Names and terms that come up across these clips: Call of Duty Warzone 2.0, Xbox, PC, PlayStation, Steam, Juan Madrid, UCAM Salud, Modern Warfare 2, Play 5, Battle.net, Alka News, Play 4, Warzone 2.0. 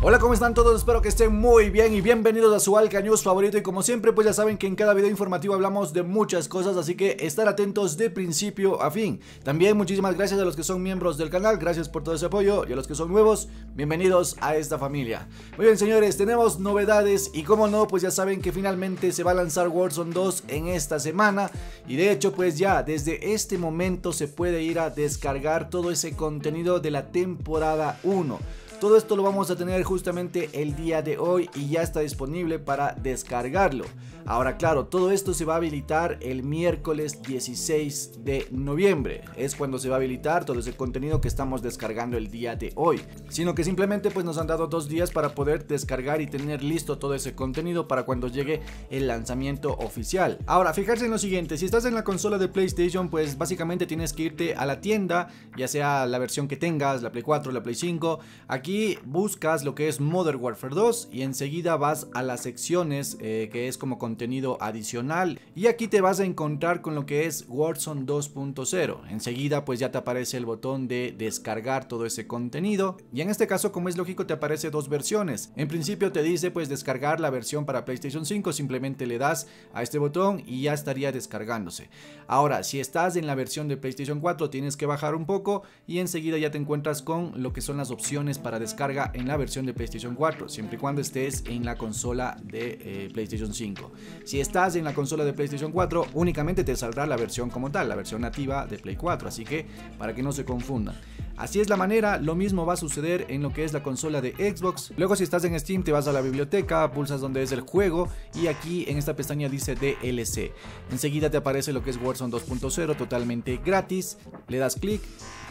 Hola, ¿cómo están todos? Espero que estén muy bien y bienvenidos a su Alka News favorito. Y como siempre, pues ya saben que en cada video informativo hablamos de muchas cosas, así que estar atentos de principio a fin. También muchísimas gracias a los que son miembros del canal, gracias por todo ese apoyo, y a los que son nuevos, bienvenidos a esta familia. Muy bien, señores, tenemos novedades y como no, pues ya saben que finalmente se va a lanzar Warzone 2 en esta semana. Y de hecho, pues ya desde este momento se puede ir a descargar todo ese contenido de la temporada 1. Todo esto lo vamos a tener justamente el día de hoy y ya está disponible para descargarlo. Ahora, claro, todo esto se va a habilitar el miércoles 16 de noviembre. Es cuando se va a habilitar todo ese contenido que estamos descargando el día de hoy. Sino que simplemente pues nos han dado 2 días para poder descargar y tener listo todo ese contenido para cuando llegue el lanzamiento oficial. Ahora, fijarse en lo siguiente. Si estás en la consola de PlayStation, pues básicamente tienes que irte a la tienda, ya sea la versión que tengas, la Play 4, la Play 5. Aquí buscas lo que es Modern Warfare 2 y enseguida vas a las secciones que es como contenido adicional, y aquí te vas a encontrar con lo que es Warzone 2.0. Enseguida pues ya te aparece el botón de descargar todo ese contenido, y en este caso, como es lógico, te aparece 2 versiones. En principio te dice pues descargar la versión para PlayStation 5, simplemente le das a este botón y ya estaría descargándose. Ahora, si estás en la versión de PlayStation 4 tienes que bajar un poco y enseguida ya te encuentras con lo que son las opciones para descarga en la versión de PlayStation 4, siempre y cuando estés en la consola de PlayStation 5. Si estás en la consola de PlayStation 4, únicamente te saldrá la versión como tal, la versión nativa de Play 4, así que para que no se confundan. Así es la manera, lo mismo va a suceder en lo que es la consola de Xbox. Luego, si estás en Steam, te vas a la biblioteca, pulsas donde es el juego y aquí en esta pestaña dice DLC. Enseguida te aparece lo que es Warzone 2.0 totalmente gratis, le das clic,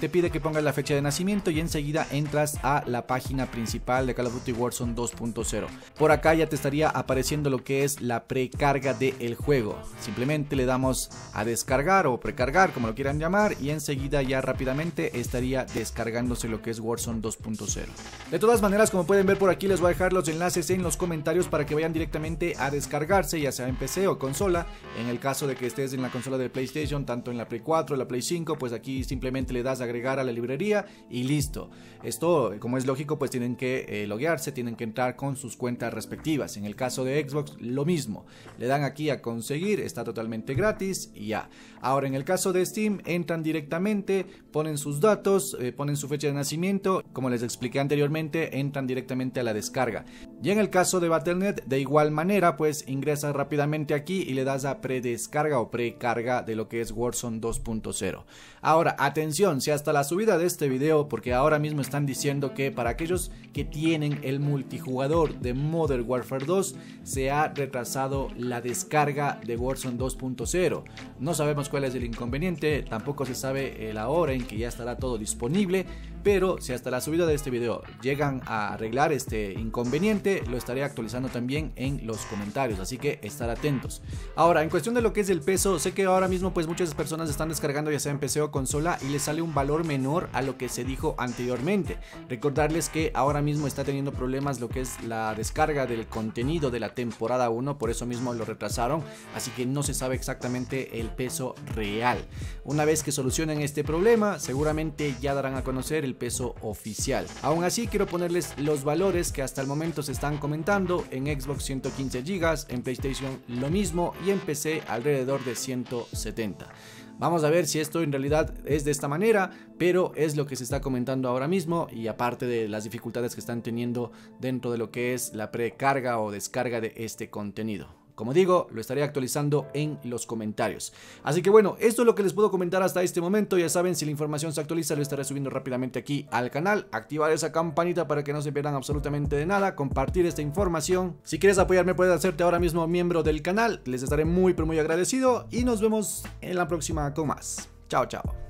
te pide que pongas la fecha de nacimiento y enseguida entras a la página principal de Call of Duty Warzone 2.0. Por acá ya te estaría apareciendo lo que es la precarga del juego. Simplemente le damos a descargar o precargar, como lo quieran llamar, y enseguida ya rápidamente estaría descargándose lo que es Warzone 2.0. De todas maneras, como pueden ver por aquí, les voy a dejar los enlaces en los comentarios para que vayan directamente a descargarse, ya sea en PC o consola. En el caso de que estés en la consola de PlayStation, tanto en la Play 4 o la Play 5, pues aquí simplemente le das a agregar a la librería y listo. Esto, como es lógico, pues tienen que loguearse, tienen que entrar con sus cuentas respectivas. En el caso de Xbox, lo mismo, le dan aquí a conseguir, está totalmente gratis y ya. Ahora, en el caso de Steam, entran directamente, ponen sus datos, ponen su fecha de nacimiento, como les expliqué anteriormente, entran directamente a la descarga. Y en el caso de Battle.net, de igual manera, pues ingresas rápidamente aquí y le das a predescarga o precarga de lo que es Warzone 2.0. Ahora, atención, si hasta la subida de este video, porque ahora mismo están diciendo que para aquellos que tienen el multijugador de Modern Warfare 2, se ha retrasado la descarga de Warzone 2.0. No sabemos cuál es el inconveniente, tampoco se sabe la hora en que ya estará todo disponible. Pero si hasta la subida de este video llegan a arreglar este inconveniente, lo estaré actualizando también en los comentarios, así que estar atentos. Ahora, en cuestión de lo que es el peso, sé que ahora mismo pues muchas personas están descargando ya sea en PC o consola y les sale un valor menor a lo que se dijo anteriormente. Recordarles que ahora mismo está teniendo problemas lo que es la descarga del contenido de la temporada 1, por eso mismo lo retrasaron, así que no se sabe exactamente el peso real. Una vez que solucionen este problema, seguramente ya darán a conocer el peso oficial. Aún así, quiero ponerles los valores que hasta el momento se están comentando. En Xbox 115 GB, en PlayStation lo mismo y en PC alrededor de 170. Vamos a ver si esto en realidad es de esta manera, pero es lo que se está comentando ahora mismo, y aparte de las dificultades que están teniendo dentro de lo que es la precarga o descarga de este contenido. Como digo, lo estaré actualizando en los comentarios. Así que bueno, esto es lo que les puedo comentar hasta este momento. Ya saben, si la información se actualiza, lo estaré subiendo rápidamente aquí al canal. Activar esa campanita para que no se pierdan absolutamente de nada. Compartir esta información. Si quieres apoyarme, puedes hacerte ahora mismo miembro del canal. Les estaré muy, pero muy agradecido. Y nos vemos en la próxima con más. Chao, chao.